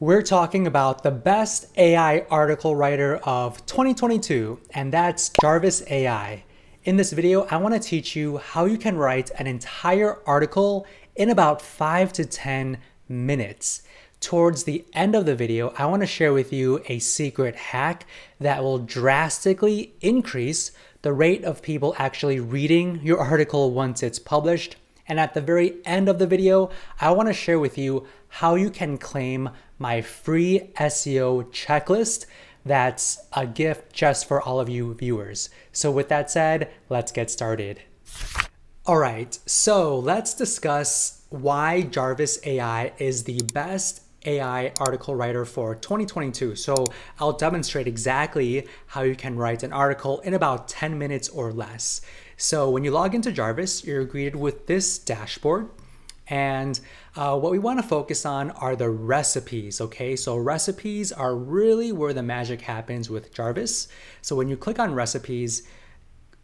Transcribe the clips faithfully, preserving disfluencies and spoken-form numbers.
We're talking about the best A I article writer of twenty twenty-two, and that's Jarvis A I. In this video, I want to teach you how you can write an entire article in about five to ten minutes. Towards the end of the video, I want to share with you a secret hack that will drastically increase the rate of people actually reading your article once it's published. And at the very end of the video, I want to share with you how you can claim my free S E O checklist. That's a gift just for all of you viewers. So with that said, let's get started. All right, so let's discuss why Jarvis A I is the best A I article writer for twenty twenty-two. So I'll demonstrate exactly how you can write an article in about ten minutes or less. So when you log into Jarvis, you're greeted with this dashboard. And uh, what we want to focus on are the recipes, okay? So recipes are really where the magic happens with Jarvis. So when you click on recipes,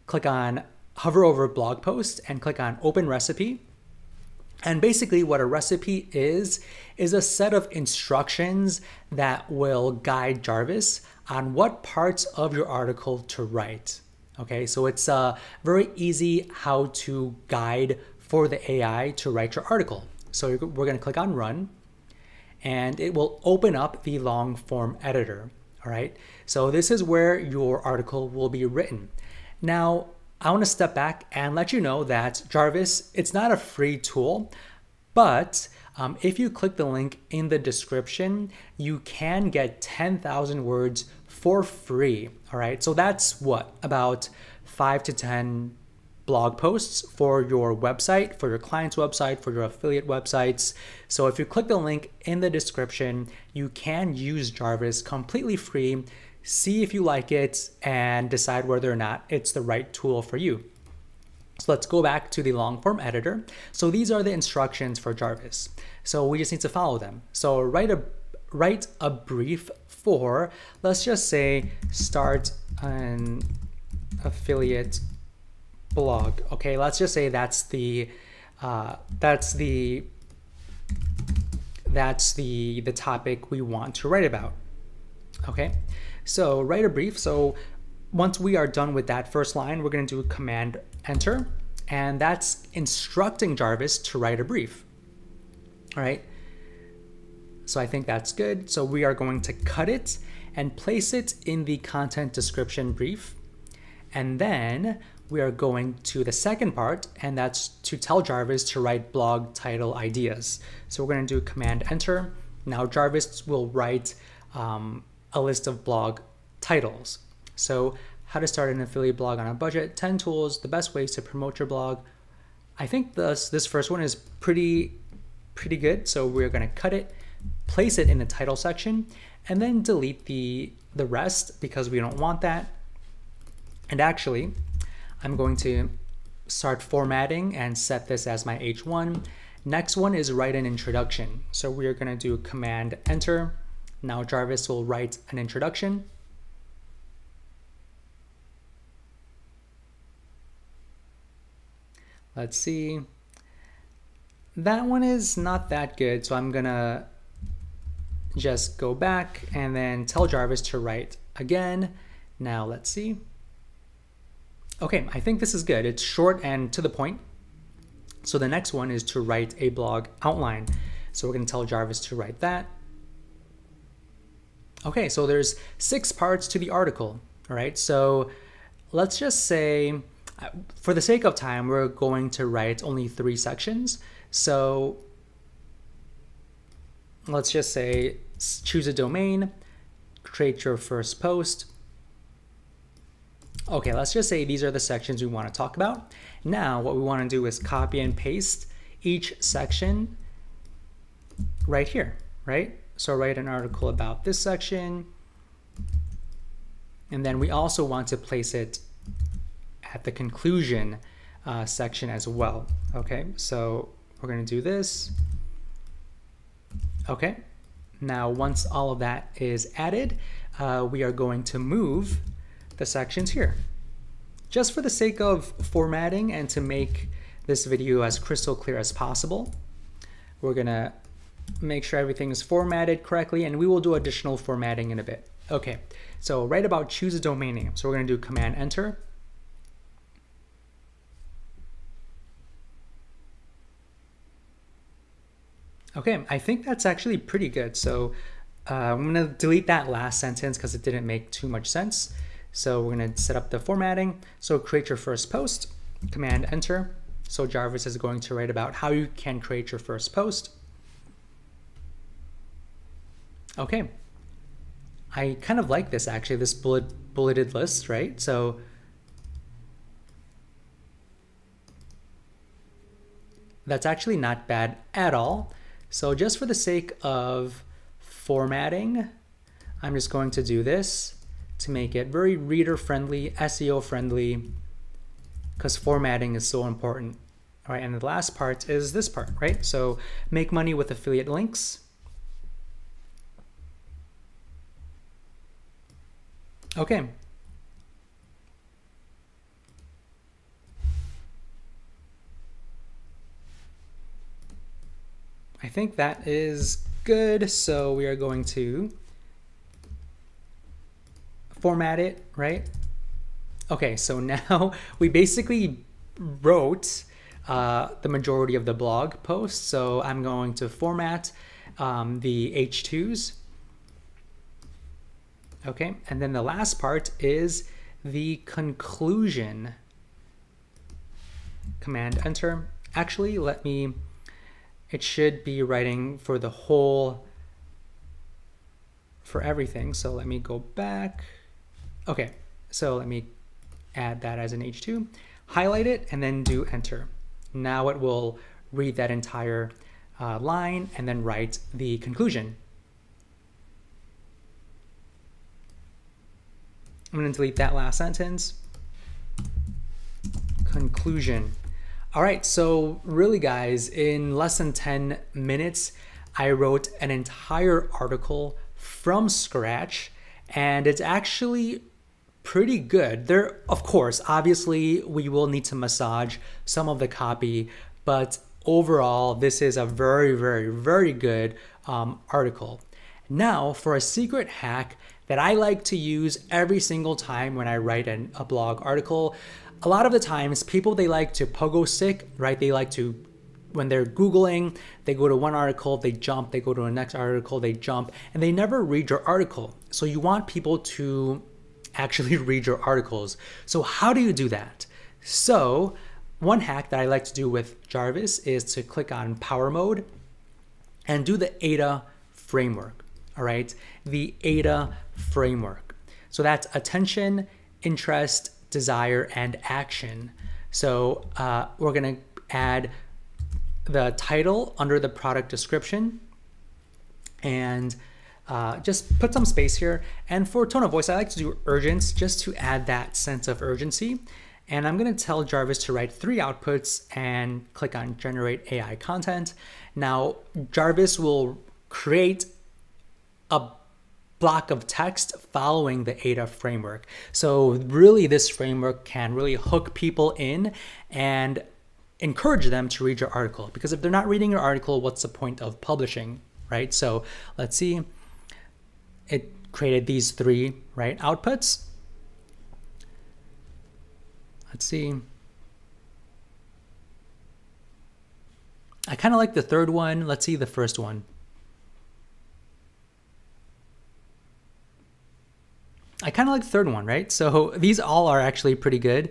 click on hover over blog post and click on open recipe. And basically what a recipe is, is a set of instructions that will guide Jarvis on what parts of your article to write. Okay, so it's a very easy how-to guide for the A I to write your article. So we're gonna click on run, and it will open up the long form editor, all right? So this is where your article will be written. Now, I wanna step back and let you know that Jarvis, it's not a free tool, but um, if you click the link in the description, you can get ten thousand words for free, all right? So that's what, about five to ten blog posts for your website, for your client's website, for your affiliate websites. So if you click the link in the description, you can use Jarvis completely free, see if you like it, and decide whether or not it's the right tool for you. So let's go back to the long form editor. So these are the instructions for Jarvis. So we just need to follow them. So write a, write a brief for, let's just say, start an affiliate blog. Okay, let's just say that's the uh, that's the that's the the topic we want to write about. Okay, so write a brief. So once we are done with that first line, we're going to do command enter, and that's instructing Jarvis to write a brief. All right, so I think that's good. So we are going to cut it and place it in the content description brief, and then we are going to the second part, and that's to tell Jarvis to write blog title ideas. So we're going to do command enter. Now Jarvis will write um, a list of blog titles. So how to start an affiliate blog on a budget, ten tools, the best ways to promote your blog. I think this, this first one is pretty, pretty good. So we're going to cut it, place it in the title section, and then delete the, the rest because we don't want that. And actually, I'm going to start formatting and set this as my H one. Next one is write an introduction. So we are going to do command enter. Now Jarvis will write an introduction. Let's see. That one is not that good. So I'm going to just go back and then tell Jarvis to write again. Now let's see. Okay, I think this is good. It's short and to the point. So the next one is to write a blog outline. So we're going to tell Jarvis to write that. Okay, so there's six parts to the article. All right, so let's just say, for the sake of time, we're going to write only three sections. So let's just say, choose a domain, create your first post. Okay, let's just say these are the sections we want to talk about. Now, what we want to do is copy and paste each section right here, right? So write an article about this section. And then we also want to place it at the conclusion uh, section as well. Okay, so we're going to do this. Okay, now once all of that is added, uh, we are going to move the sections here. Just for the sake of formatting and to make this video as crystal clear as possible, we're gonna make sure everything is formatted correctly, and we will do additional formatting in a bit. Okay, so right about choose a domain name. So we're gonna do Command Enter. Okay, I think that's actually pretty good. So uh, I'm gonna delete that last sentence because it didn't make too much sense. So we're gonna set up the formatting. So create your first post, Command Enter. So Jarvis is going to write about how you can create your first post. Okay, I kind of like this actually, this bullet bulleted list, right? So that's actually not bad at all. So just for the sake of formatting, I'm just going to do this to make it very reader friendly, S E O friendly, because formatting is so important. All right, and the last part is this part, right? So make money with affiliate links. Okay. I think that is good. So we are going to format it, right? Okay, so now we basically wrote uh, the majority of the blog post. So I'm going to format um, the H twos. Okay, and then the last part is the conclusion. Command Enter. Actually, let me... it should be writing for the whole, for everything. So let me go back. Okay, so let me add that as an H two, highlight it, and then do Enter. Now it will read that entire uh, line and then write the conclusion. I'm gonna delete that last sentence. Conclusion. All right, so really guys, in less than ten minutes, I wrote an entire article from scratch, and it's actually pretty good. There, of course, obviously we will need to massage some of the copy, but overall, this is a very, very, very good um, article. Now for a secret hack that I like to use every single time when I write an, a blog article. A lot of the times people, they like to pogo stick, right? They like to, when they're Googling, they go to one article, they jump, they go to the next article, they jump, and they never read your article. So you want people to actually read your articles. So how do you do that? So one hack that I like to do with Jarvis is to click on Power Mode and do the AIDA framework, all right? The AIDA framework. So that's attention, interest, desire, and action. So uh, we're gonna add the title under the product description and uh, just put some space here. And for tone of voice, I like to do urgent just to add that sense of urgency. And I'm gonna tell Jarvis to write three outputs and click on Generate A I Content. Now, Jarvis will create a block of text following the AIDA framework. So really this framework can really hook people in and encourage them to read your article, because if they're not reading your article, what's the point of publishing, right? So let's see, it created these three, right, outputs. Let's see. I kind of like the third one. Let's see the first one. I kind of like the third one, right? So these all are actually pretty good.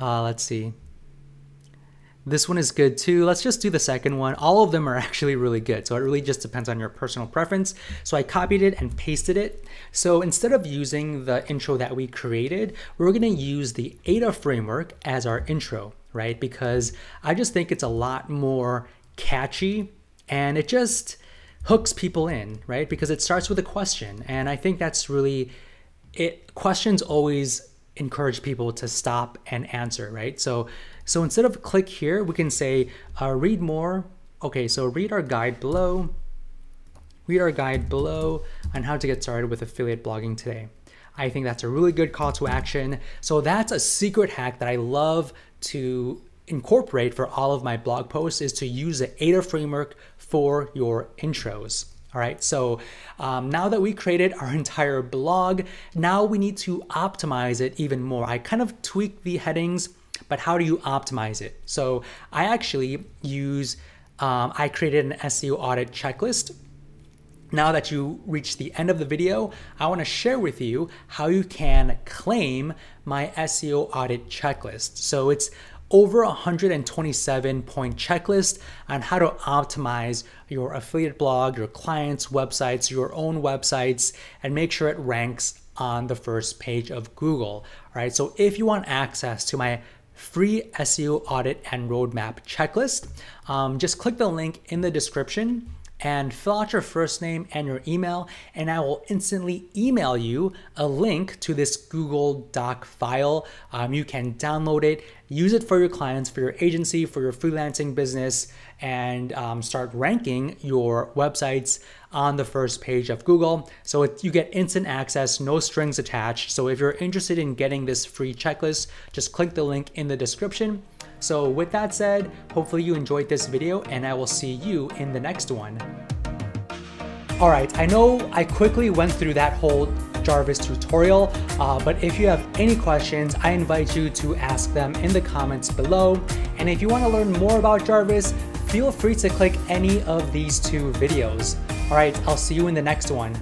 Uh, let's see. This one is good too. Let's just do the second one. All of them are actually really good. So it really just depends on your personal preference. So I copied it and pasted it. So instead of using the intro that we created, we're gonna use the AIDA framework as our intro, right? Because I just think it's a lot more catchy and it just hooks people in, right? Because it starts with a question. And I think that's really, It questions always encourage people to stop and answer, right? So, so instead of click here, we can say uh, read more. Okay, so read our guide below. Read our guide below on how to get started with affiliate blogging today. I think that's a really good call to action. So that's a secret hack that I love to incorporate for all of my blog posts is to use the AIDA framework for your intros. All right, so um, now that we created our entire blog, now we need to optimize it even more. I kind of tweaked the headings, but how do you optimize it? So I actually use, um, I created an S E O audit checklist. Now that you reach the end of the video, I wanna share with you how you can claim my S E O audit checklist. So it's over one hundred twenty-seven point checklist on how to optimize your affiliate blog, your clients' websites, your own websites, and make sure it ranks on the first page of Google. All right, so if you want access to my free S E O audit and roadmap checklist, um, just click the link in the description and fill out your first name and your email, and I will instantly email you a link to this Google Doc file. Um, you can download it, use it for your clients, for your agency, for your freelancing business, and um, start ranking your websites on the first page of Google. So it, you get instant access, no strings attached. So if you're interested in getting this free checklist, just click the link in the description. So with that said, hopefully you enjoyed this video, and I will see you in the next one. All right, I know I quickly went through that whole Jarvis tutorial, uh, but if you have any questions, I invite you to ask them in the comments below. And if you want to learn more about Jarvis, feel free to click any of these two videos. All right, I'll see you in the next one.